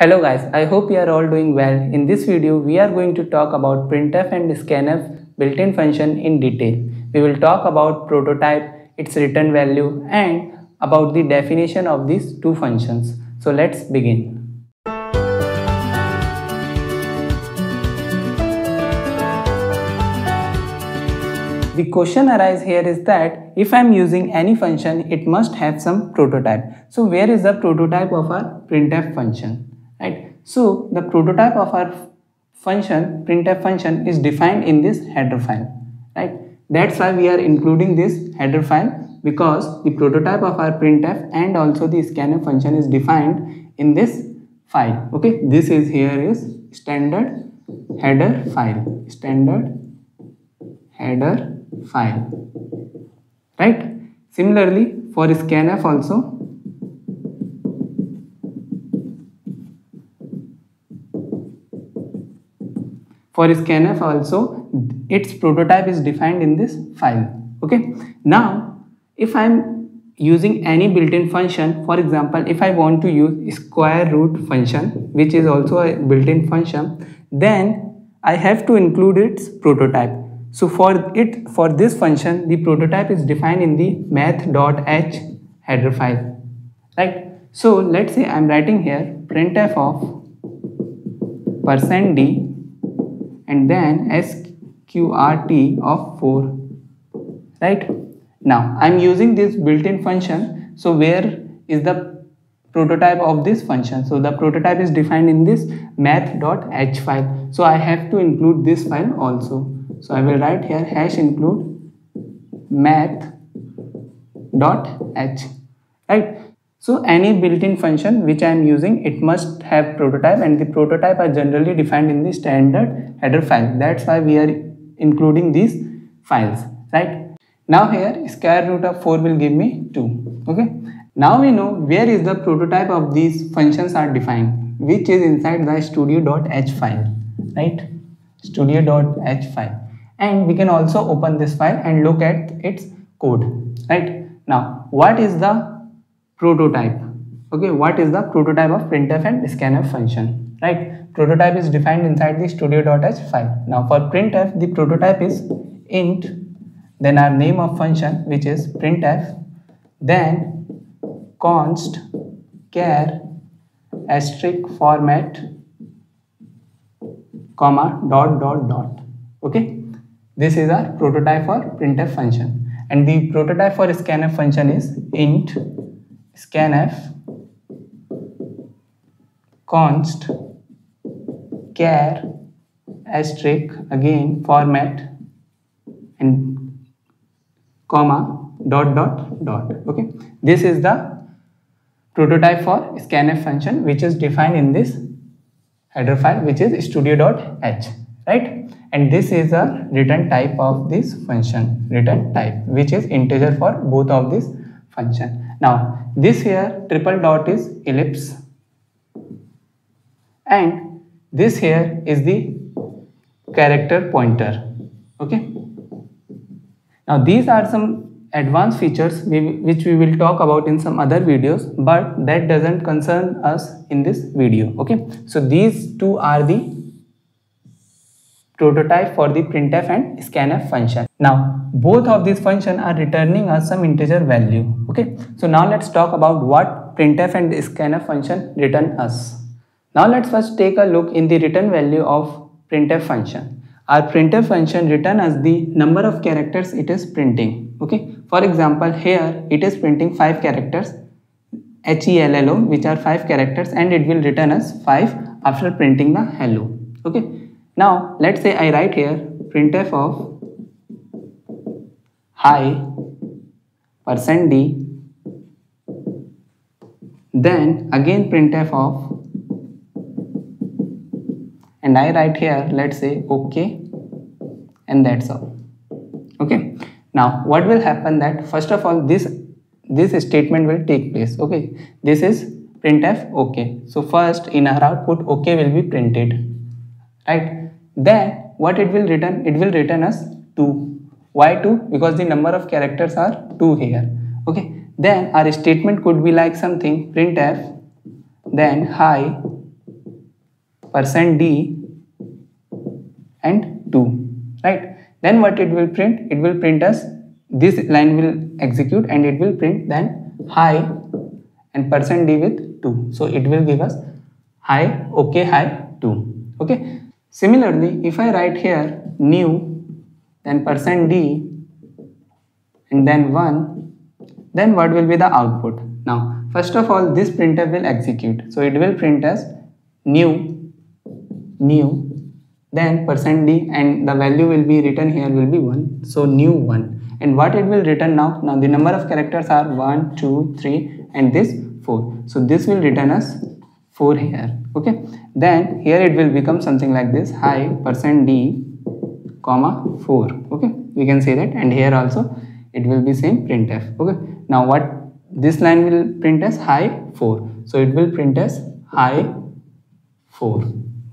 Hello guys, I hope you are all doing well. In this video, we are going to talk about printf and scanf built-in function in detail. We will talk about prototype, its return value and about the definition of these two functions. So let's begin. The question arises here is that if I am using any function, it must have some prototype. So where is the prototype of our printf function? Right. So the prototype of our function, printf function, is defined in this header file. Right. That's why we are including this header file, because the prototype of our printf and also the scanf function is defined in this file. Okay. This is here is standard header file. Standard header file, right? Similarly for scanf also, its prototype is defined in this file. Okay, now if I'm using any built-in function, for example if I want to use square root function, which is also a built-in function, then I have to include its prototype. So for this function, the prototype is defined in the math.h header file, right? So let's say I'm writing here printf of %d and then sqrt of 4, right? Now I'm using this built-in function. So where is the prototype of this function? So the prototype is defined in this math.h file. So I have to include this file also. So I will write here hash include math.h, right? So any built-in function which I am using, it must have prototype, and the prototype are generally defined in the standard header file. That's why we are including these files, right? Now here square root of 4 will give me 2. Okay. Now we know where is the prototype of these functions are defined, which is inside the stdio.h file, right? Stdio.h file, and we can also open this file and look at its code. Right now, what is the prototype? Okay, what is the prototype of printf and scanf function? Right, prototype is defined inside the stdio.h file. Now for printf, the prototype is int, then our name of function, which is printf, then const char asterisk format comma dot dot dot. Okay, this is our prototype for printf function, and the prototype for scanf function is int scanf const char asterisk again format and comma dot dot dot. Okay, this is the prototype for scanf function, which is defined in this header file, which is stdio.h, right? And this is a return type of this function, return type, which is integer for both of this function. Now this here triple dot is ellipse, and this here is the character pointer. Okay. Now these are some advanced features which we will talk about in some other videos, but that doesn't concern us in this video. Okay, so these two are the prototype for the printf and scanf function. Now both of these functions are returning us some integer value. Okay, so now let's talk about what printf and scanf function return us. Now let's first take a look in the return value of printf function. Our printf function return us the number of characters it is printing. Okay, for example here it is printing 5 characters, hello, which are 5 characters, and it will return us 5 after printing the hello. Okay, now let's say I write here printf of hi %d, then again printf of, and I write here let's say okay, and that's all. Okay. Now what will happen, that first of all this statement will take place. Okay, this is printf okay, so first in our output okay will be printed, right? Then what it will return, it will return us 2. Why 2? Because the number of characters are 2 here. Okay, then our statement could be like something printf, then hi %d and 2, right? Then what it will print? It will print us, this line will execute and it will print then hi and %d with 2. So it will give us hi, okay, hi 2, okay? Similarly, if I write here new, then %d and then 1, then what will be the output? Now, first of all, this printf will execute. So it will print us new, then %d and the value will be written here will be 1. So new 1. And what it will return now? Now the number of characters are 1, 2, 3 and this 4. So this will return us 4 here. Okay. Then here it will become something like this. Hi, %d, comma 4. Okay. We can say that, and here also it will be same printf. Okay. Now what this line will print as hi 4. So it will print as hi 4.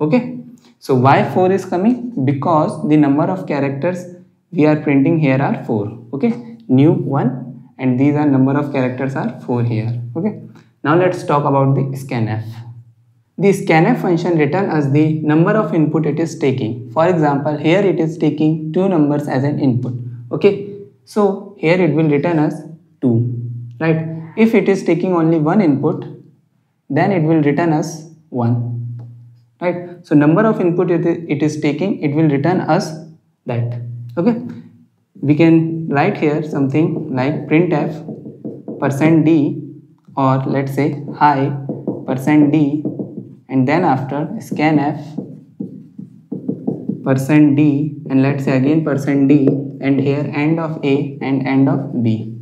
Okay. So why 4 is coming? Because the number of characters we are printing here are 4. Okay. New 1 and these are number of characters are 4 here. Okay. Now let's talk about the scanf. The scanf function returns us the number of input it is taking. For example, here it is taking 2 numbers as an input. Okay. So here it will return us 2. Right. If it is taking only 1 input, then it will return us 1. Right. So number of input it is taking, it will return us that. Okay. We can write here something like printf %d, or let's say hi %d and then after scanf %d and let's say again %d and here end of A and end of B.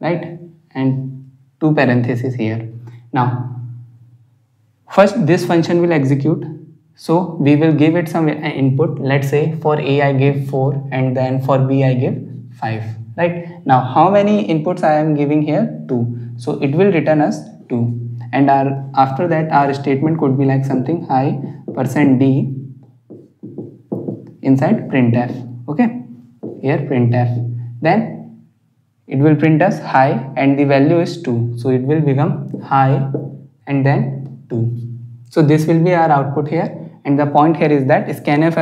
Right. And 2 parentheses here. Now, first this function will execute. So we will give it some input. Let's say for A I gave 4 and then for B I give 5. Right. Now how many inputs I am giving here? 2. So it will return us 2. And after that our statement could be like something hi %d inside printf. Okay. Here printf. Then it will print us hi and the value is 2. So it will become hi and then 2. So this will be our output here, and the point here is that scanf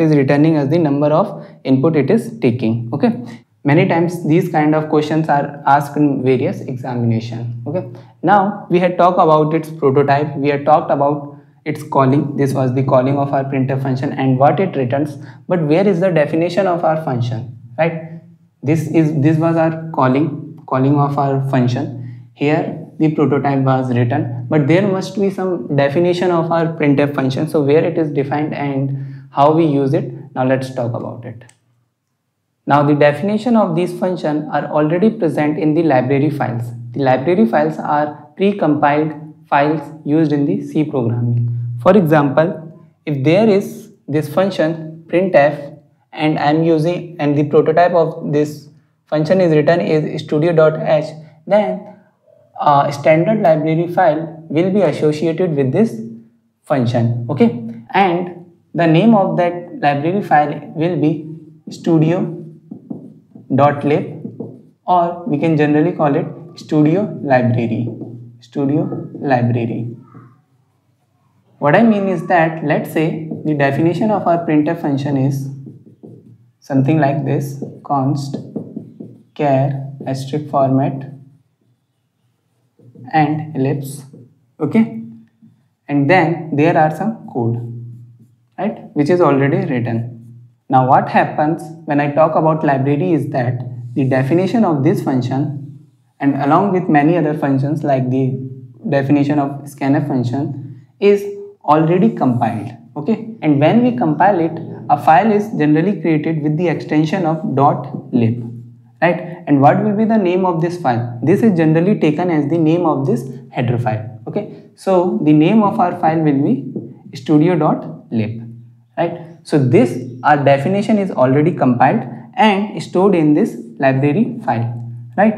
is returning as the number of input it is taking. Okay. Many times these kind of questions are asked in various examinations. Okay. Now we had talked about its prototype. We had talked about its calling. This was the calling of our printf function and what it returns. But where is the definition of our function? Right. This was our calling of our function. Here the prototype was written, but there must be some definition of our printf function. So where it is defined and how we use it. Now let's talk about it. Now the definition of these functions are already present in the library files. The library files are pre-compiled files used in the C programming. For example, if there is this function printf, and the prototype of this function is written is stdio.h, then a standard library file will be associated with this function. Okay, and the name of that library file will be stdio.lib, or we can generally call it studio library. What I mean is that, let's say the definition of our printf function is something like this: const char *format and ellipse. Okay, and then there are some code, right, which is already written. Now what happens when I talk about library is that the definition of this function, and along with many other functions like the definition of scanf function, is already compiled. Okay, and when we compile it, a file is generally created with the extension of .lib, right? And what will be the name of this file? This is generally taken as the name of this header file. Okay, so the name of our file will be studio.lib, right? So this, our definition is already compiled and stored in this library file, right?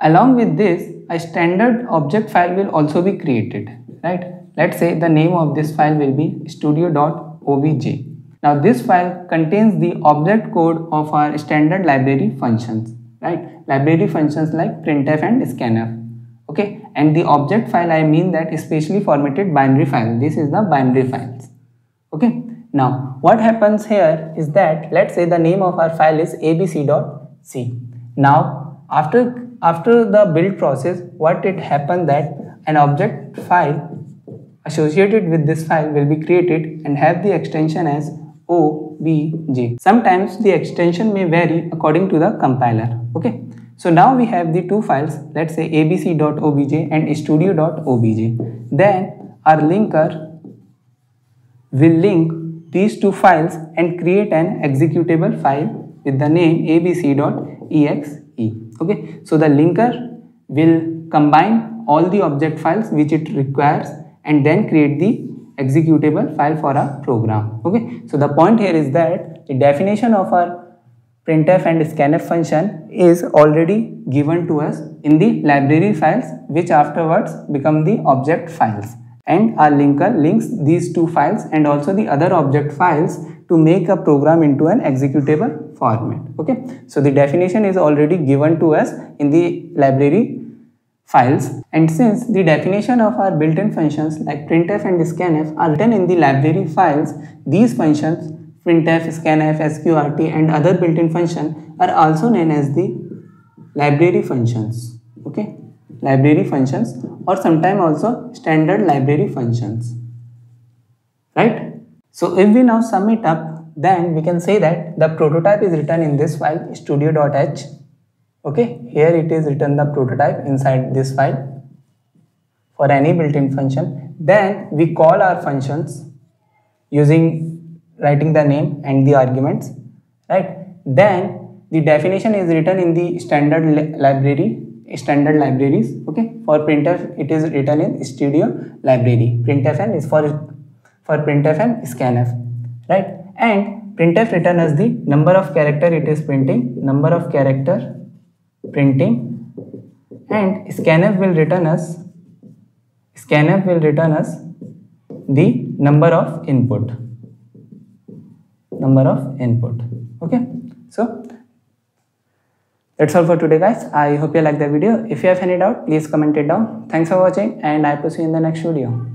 Along with this, a standard object file will also be created, right? Let's say the name of this file will be stdio.obj. Now this file contains the object code of our standard library functions, right? Library functions like printf and scanf. okay, and the object file, I mean that specially formatted binary file. This is the binary files, okay. Now what happens here is that, let's say the name of our file is abc.c. now after the build process, what it happened that an object file associated with this file will be created and have the extension as obj. Sometimes the extension may vary according to the compiler, okay. So now we have the two files, let's say abc.obj and stdio.obj. Then our linker will link these two files and create an executable file with the name abc.exe. Okay, so the linker will combine all the object files which it requires and then create the executable file for our program. Okay, so the point here is that the definition of our printf and scanf function is already given to us in the library files, which afterwards become the object files, and our linker links these two files and also the other object files to make a program into an executable format, okay. So the definition is already given to us in the library files, and since the definition of our built-in functions like printf and scanf are written in the library files, these functions printf, scanf, sqrt and other built-in functions are also known as the library functions, okay, library functions, or sometimes also standard library functions, right. So if we now sum it up, then we can say that the prototype is written in this file stdio.h, okay. Here it is written the prototype inside this file for any built-in function. Then we call our functions using writing the name and the arguments, right. Then the definition is written in the standard libraries, okay. For printf it is written in stdio library, printfn is for printf and scanf, right. And printf written as the number of character it is printing, number of character printing, and scanf will return us the number of input, okay. So that's all for today, guys. I hope you like the video. If you have any doubt, please comment it down. Thanks for watching, and I will see you in the next video.